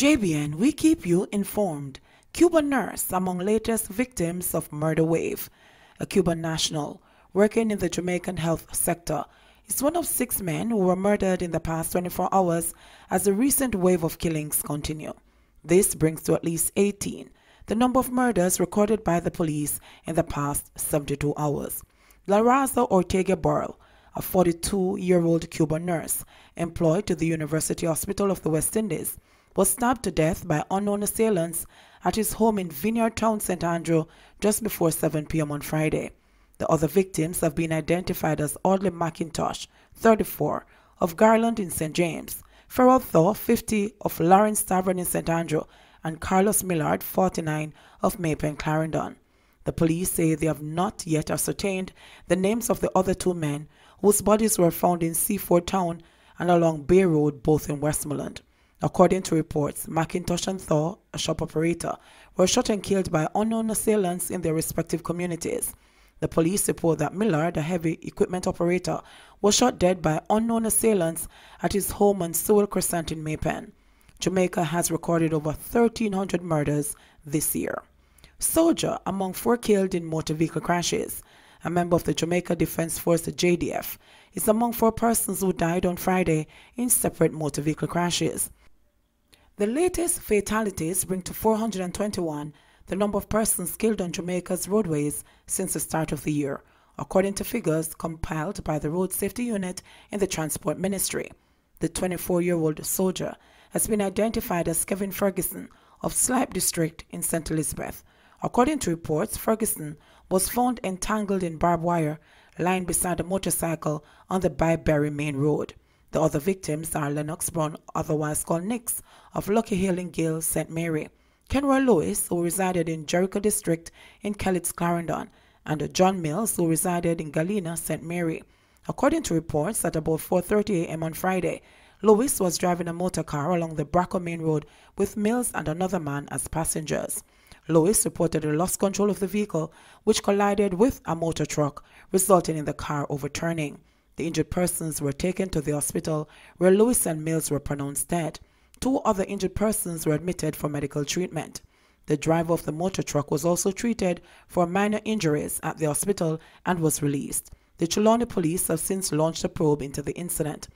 JBN, we keep you informed. Cuban nurse among latest victims of murder wave. A Cuban national working in the Jamaican health sector is one of 6 men who were murdered in the past 24 hours as the recent wave of killings continue. This brings to at least 18 the number of murders recorded by the police in the past 72 hours. Lazaro Ortega Borrell, a 42-year-old Cuban nurse employed to the University Hospital of the West Indies, was stabbed to death by unknown assailants at his home in Vineyard Town, St. Andrew, just before 7 p.m. on Friday. The other victims have been identified as Audley McIntosh, 34, of Garland in St. James, Farrell Thaw, 50, of Lawrence Tavern in St. Andrew, and Carlos Millard, 49, of May Pen, Clarendon. The police say they have not yet ascertained the names of the other 2 men whose bodies were found in Seaford Town and along Bay Road, both in Westmoreland. According to reports, McIntosh and Thaw, a shop operator, were shot and killed by unknown assailants in their respective communities. The police report that Millard, a heavy equipment operator, was shot dead by unknown assailants at his home on Sewell Crescent in May Pen. Jamaica has recorded over 1,300 murders this year. Soldier among 4 killed in motor vehicle crashes. A member of the Jamaica Defense Force, the JDF, is among 4 persons who died on Friday in separate motor vehicle crashes. The latest fatalities bring to 421 the number of persons killed on Jamaica's roadways since the start of the year, according to figures compiled by the Road Safety Unit in the Transport Ministry. The 24-year-old soldier has been identified as Kevin Ferguson of Slipe District in St. Elizabeth. According to reports, Ferguson was found entangled in barbed wire lying beside a motorcycle on the Byberry Main Road. The other victims are Lennox Brown, otherwise called Nix, of Lucky Hill in Gale, St. Mary, Kenroy Lewis, who resided in Jericho District in Kellett's Clarendon, and John Mills, who resided in Galena, St. Mary. According to reports, at about 4:30 a.m. on Friday, Lewis was driving a motor car along the Braco Main Road with Mills and another man as passengers. Lewis reported a lost control of the vehicle, which collided with a motor truck, resulting in the car overturning. The injured persons were taken to the hospital, where Lewis and Mills were pronounced dead. 2 other injured persons were admitted for medical treatment. The driver of the motor truck was also treated for minor injuries at the hospital and was released. The Trelawney police have since launched a probe into the incident.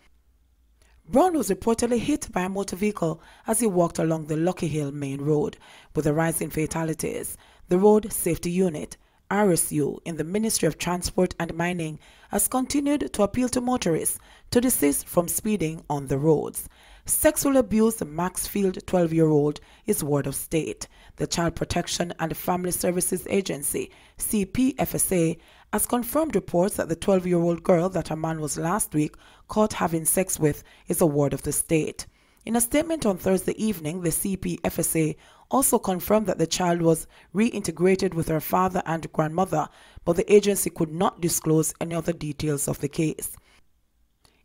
Brown was reportedly hit by a motor vehicle as he walked along the Lucky Hill Main Road. With the rise in fatalities, the Road Safety Unit, RSU, in the Ministry of Transport and Mining has continued to appeal to motorists to desist from speeding on the roads. Sexual abuse Maxfield 12-year-old is ward of state. The Child Protection and Family Services Agency, CPFSA, has confirmed reports that the 12-year-old girl that a man was last week caught having sex with is a ward of the state. In a statement on Thursday evening, the CPFSA also confirmed that the child was reintegrated with her father and grandmother, but the agency could not disclose any other details of the case.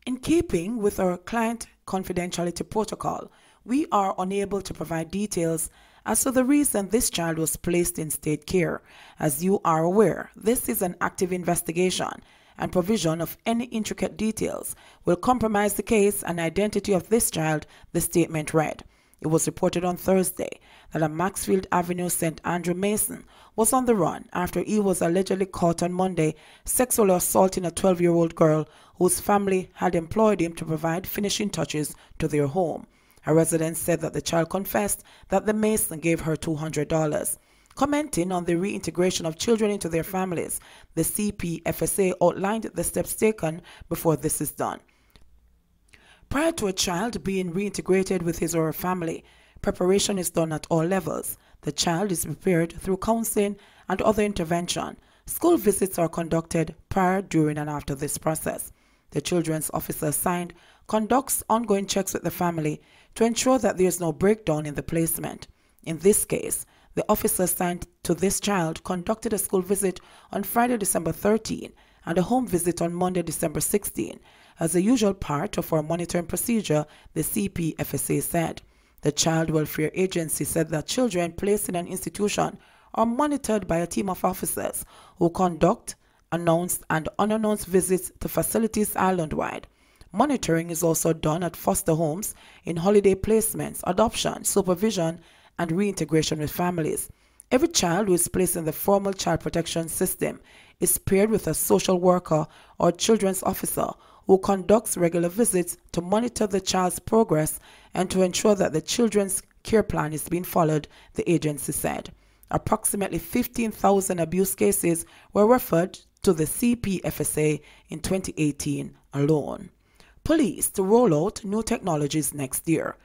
In keeping with our client confidentiality protocol, we are unable to provide details as to the reason this child was placed in state care. As you are aware, this is an active investigation, and provision of any intricate details will compromise the case and identity of this child, the statement read. It was reported on Thursday that a Maxfield Avenue St. Andrew Mason was on the run after he was allegedly caught on Monday sexually assaulting a 12-year-old girl whose family had employed him to provide finishing touches to their home. A resident said that the child confessed that the Mason gave her $200. Commenting on the reintegration of children into their families, the CPFSA outlined the steps taken before this is done. Prior to a child being reintegrated with his or her family, preparation is done at all levels. The child is prepared through counseling and other intervention. School visits are conducted prior, during, and after this process. The children's officer assigned conducts ongoing checks with the family to ensure that there is no breakdown in the placement. In this case, the officer assigned to this child conducted a school visit on Friday, December 13, and a home visit on Monday, December 16, as a usual part of our monitoring procedure, the CPFSA said. The Child Welfare Agency said that children placed in an institution are monitored by a team of officers who conduct announced and unannounced visits to facilities island-wide. Monitoring is also done at foster homes, in holiday placements, adoption, supervision, and reintegration with families. Every child who is placed in the formal child protection system is paired with a social worker or children's officer who conducts regular visits to monitor the child's progress and to ensure that the children's care plan is being followed, the agency said. Approximately 15,000 abuse cases were referred to the CPFSA in 2018 alone. Police to roll out new technologies next year.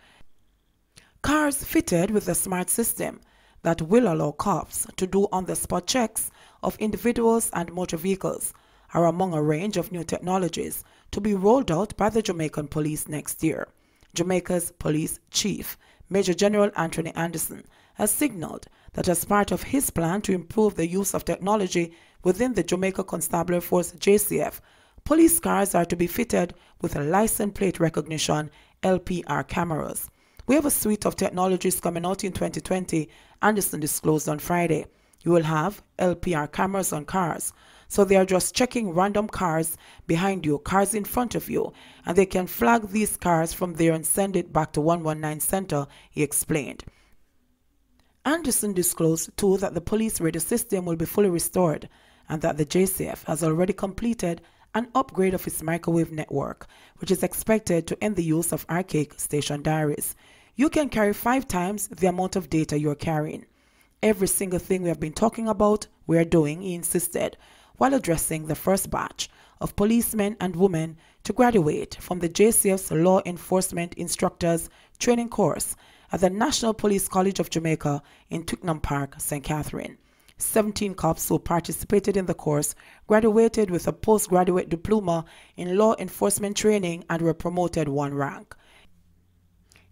Cars fitted with a smart system that will allow cops to do on-the-spot checks of individuals and motor vehicles are among a range of new technologies to be rolled out by the Jamaican police next year. Jamaica's police chief, Major General Anthony Anderson, has signaled that as part of his plan to improve the use of technology within the Jamaica Constabulary Force JCF, police cars are to be fitted with a license plate recognition LPR cameras. "We have a suite of technologies coming out in 2020, Anderson disclosed on Friday. "You will have LPR cameras on cars. So they are just checking random cars behind you, cars in front of you, and they can flag these cars from there and send it back to 119 Center," he explained. Anderson disclosed too that the police radio system will be fully restored and that the JCF has already completed an upgrade of its microwave network, which is expected to end the use of archaic station diaries. "You can carry 5 times the amount of data you're carrying. Every single thing we have been talking about, we're doing," he insisted, while addressing the first batch of policemen and women to graduate from the JCF's Law Enforcement Instructors Training Course at the National Police College of Jamaica in Twickenham Park, St. Catherine. 17 cops who participated in the course graduated with a postgraduate diploma in law enforcement training and were promoted 1 rank.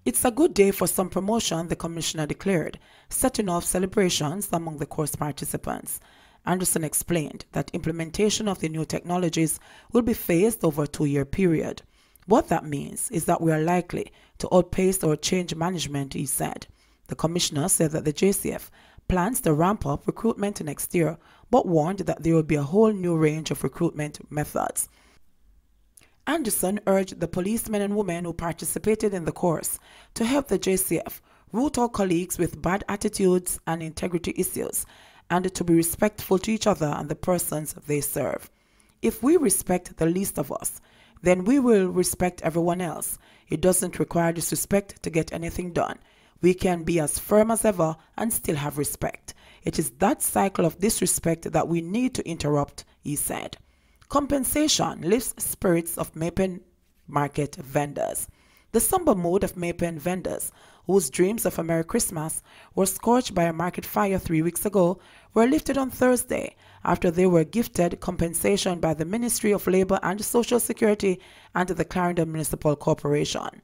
"It's a good day for some promotion," the commissioner declared, setting off celebrations among the course participants. Anderson explained that implementation of the new technologies will be phased over a 2-year period. "What that means is that we are likely to outpace our change management," he said. The commissioner said that the JCF plans to ramp up recruitment next year, but warned that there will be a whole new range of recruitment methods. Anderson urged the policemen and women who participated in the course to help the JCF root out colleagues with bad attitudes and integrity issues, and to be respectful to each other and the persons they serve. "If we respect the least of us, then we will respect everyone else. It doesn't require disrespect to get anything done. We can be as firm as ever and still have respect. It is that cycle of disrespect that we need to interrupt," he said. Compensation lifts spirits of May Pen market vendors. The somber mood of May Pen vendors, whose dreams of a Merry Christmas were scorched by a market fire 3 weeks ago, were lifted on Thursday after they were gifted compensation by the Ministry of Labour and Social Security and the Clarendon Municipal Corporation,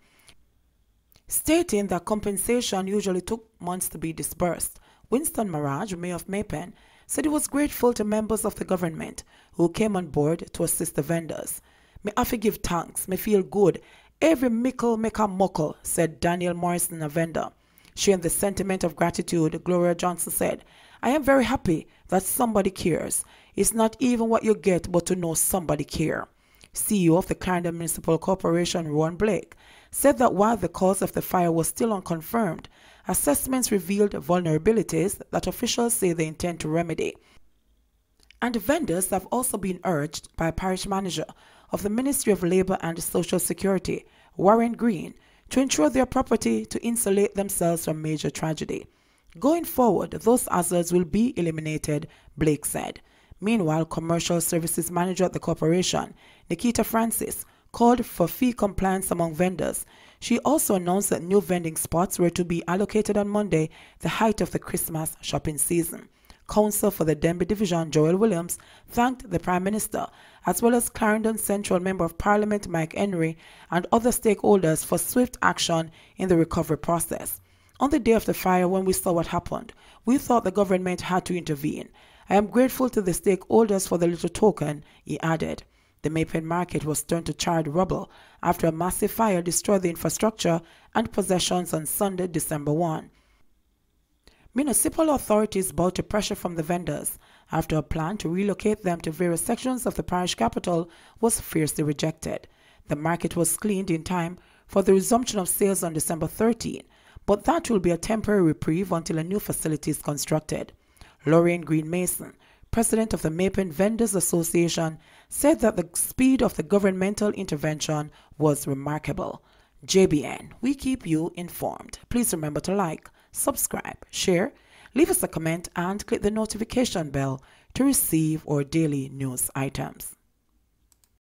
stating that compensation usually took months to be disbursed. Winston Maragh, Mayor of May Pen, said he was grateful to members of the government who came on board to assist the vendors. "Me have to give thanks, me feel good. Every mickle make a muckle," said Daniel Morrison, a vendor. Sharing the sentiment of gratitude, Gloria Johnson said, "I am very happy that somebody cares. It's not even what you get, but to know somebody care." CEO of the Clarendon Municipal Corporation, Ron Blake, said that while the cause of the fire was still unconfirmed, assessments revealed vulnerabilities that officials say they intend to remedy. And vendors have also been urged by parish manager of the Ministry of Labour and Social Security, Warren Green, to insure their property to insulate themselves from major tragedy. "Going forward, those hazards will be eliminated," Blake said. Meanwhile, commercial services manager at the corporation, Nikita Francis, called for fee compliance among vendors. She also announced that new vending spots were to be allocated on Monday, the height of the Christmas shopping season. Counsel for the Denby Division, Joel Williams, thanked the Prime Minister, as well as Clarendon Central Member of Parliament Mike Henry and other stakeholders for swift action in the recovery process. "On the day of the fire, when we saw what happened, we thought the government had to intervene. I am grateful to the stakeholders for the little token," he added. The May Pen market was turned to charred rubble after a massive fire destroyed the infrastructure and possessions on Sunday, December 1. Municipal authorities bowed to pressure from the vendors after a plan to relocate them to various sections of the parish capital was fiercely rejected. The market was cleaned in time for the resumption of sales on December 13, but that will be a temporary reprieve until a new facility is constructed. Lorraine Green Mason, president of the May Pen Vendors Association, said that the speed of the governmental intervention was remarkable. JBN, we keep you informed. Please remember to like, subscribe, share, leave us a comment and click the notification bell to receive our daily news items.